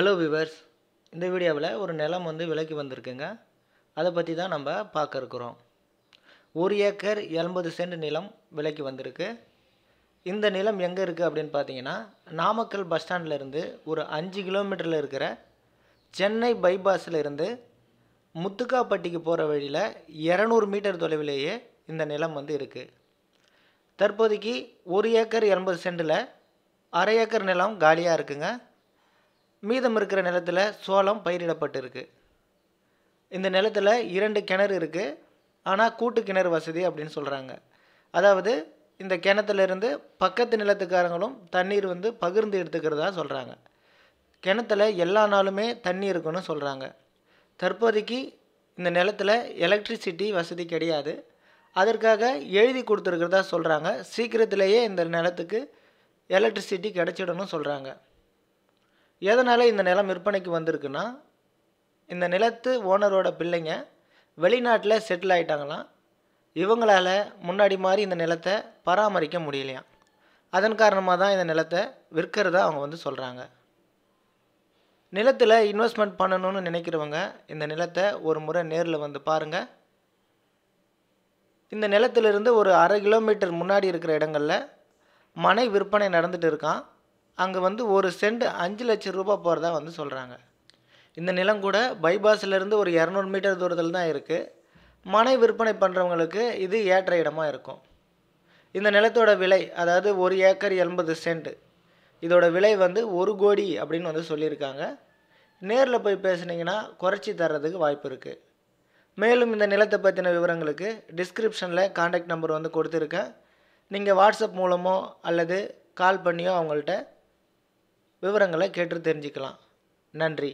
Hello viewers, இந்த வீடியோவில் ஒரு நிலம் வந்து விலைக்கு வந்திருக்குங்க. அதை பற்றி தான் நம்ம பார்க்க இருக்கிறோம். 1 ஏக்கர் 80 சென்ட் நிலம் விலைக்கு வந்திருக்கு. இந்த நிலம் எங்கே இருக்குது அப்படின்னு பார்த்தீங்கன்னா, நாமக்கல் பஸ் ஸ்டாண்ட்லேருந்து ஒரு 5 கிலோமீட்டரில் இருக்கிற சென்னை பைபாஸில் இருந்து முத்துக்காப்பட்டிக்கு போகிற வழியில் 200 மீட்டர் தொலைவிலேயே இந்த நிலம் வந்து இருக்குது. தற்போதைக்கு 1 ஏக்கர் 80 சென்டில் அரை ஏக்கர் நிலம் காலியாக இருக்குங்க. மீதம் இருக்கிற நிலத்தில் சோளம் பயிரிடப்பட்டிருக்கு. இந்த நிலத்தில் 2 கிணறு இருக்குது. ஆனால் கூட்டு கிணறு வசதி அப்படின்னு சொல்கிறாங்க. அதாவது இந்த கிணத்துலேருந்து பக்கத்து நிலத்துக்காரங்களும் தண்ணீர் வந்து பகிர்ந்து எடுத்துக்கிறதா சொல்கிறாங்க. கிணத்துல எல்லா நாளுமே தண்ணி இருக்குன்னு சொல்கிறாங்க. தற்போதைக்கு இந்த நிலத்தில் எலக்ட்ரிசிட்டி வசதி கிடையாது. அதற்காக எழுதி கொடுத்துருக்கிறதா சொல்கிறாங்க. சீக்கிரத்திலேயே இந்த நிலத்துக்கு எலக்ட்ரிசிட்டி கிடச்சிடணும்னு சொல்கிறாங்க. எதனால் இந்த நிலம் விற்பனைக்கு வந்திருக்குன்னா, இந்த நிலத்து ஓனரோட பிள்ளைங்க வெளிநாட்டில் செட்டில் ஆகிட்டாங்களாம். இவங்களால் முன்னாடி மாதிரி இந்த நிலத்தை பராமரிக்க முடியலையாம். அதன் காரணமாக தான் இந்த நிலத்தை விற்கிறதா அவங்க வந்து சொல்கிறாங்க. நிலத்தில் இன்வெஸ்ட்மெண்ட் பண்ணணும்னு நினைக்கிறவங்க இந்த நிலத்தை ஒரு முறை நேரில் வந்து பாருங்கள். இந்த நிலத்திலிருந்து ஒரு அரை கிலோமீட்டர் முன்னாடி இருக்கிற இடங்களில் மனை விற்பனை நடந்துகிட்டு இருக்கான். அங்கே வந்து 1 சென்ட் 5 லட்சம் ரூபா போகிறதா வந்து சொல்கிறாங்க. இந்த நிலம் கூட பைபாஸ்லேருந்து ஒரு 200 மீட்டர் தூரத்தில் தான் இருக்குது. மனை விற்பனை பண்ணுறவங்களுக்கு இது ஏற்ற இடமாக இருக்கும். இந்த நிலத்தோட விலை, அதாவது 1 ஏக்கர் 80 சென்ட், இதோட விலை வந்து 1 கோடி அப்படின்னு வந்து சொல்லியிருக்காங்க. நேரில் போய் பேசுனீங்கன்னா குறைச்சி தர்றதுக்கு வாய்ப்பு இருக்குது. மேலும் இந்த நிலத்தை பற்றின விவரங்களுக்கு டிஸ்கிரிப்ஷனில் கான்டாக்ட் நம்பர் வந்து கொடுத்துருக்கேன். நீங்கள் வாட்ஸ்அப் மூலமோ அல்லது கால் பண்ணியோ அவங்கள்ட்ட விவரங்களை கேட்டு தெரிஞ்சுக்கலாம். நன்றி.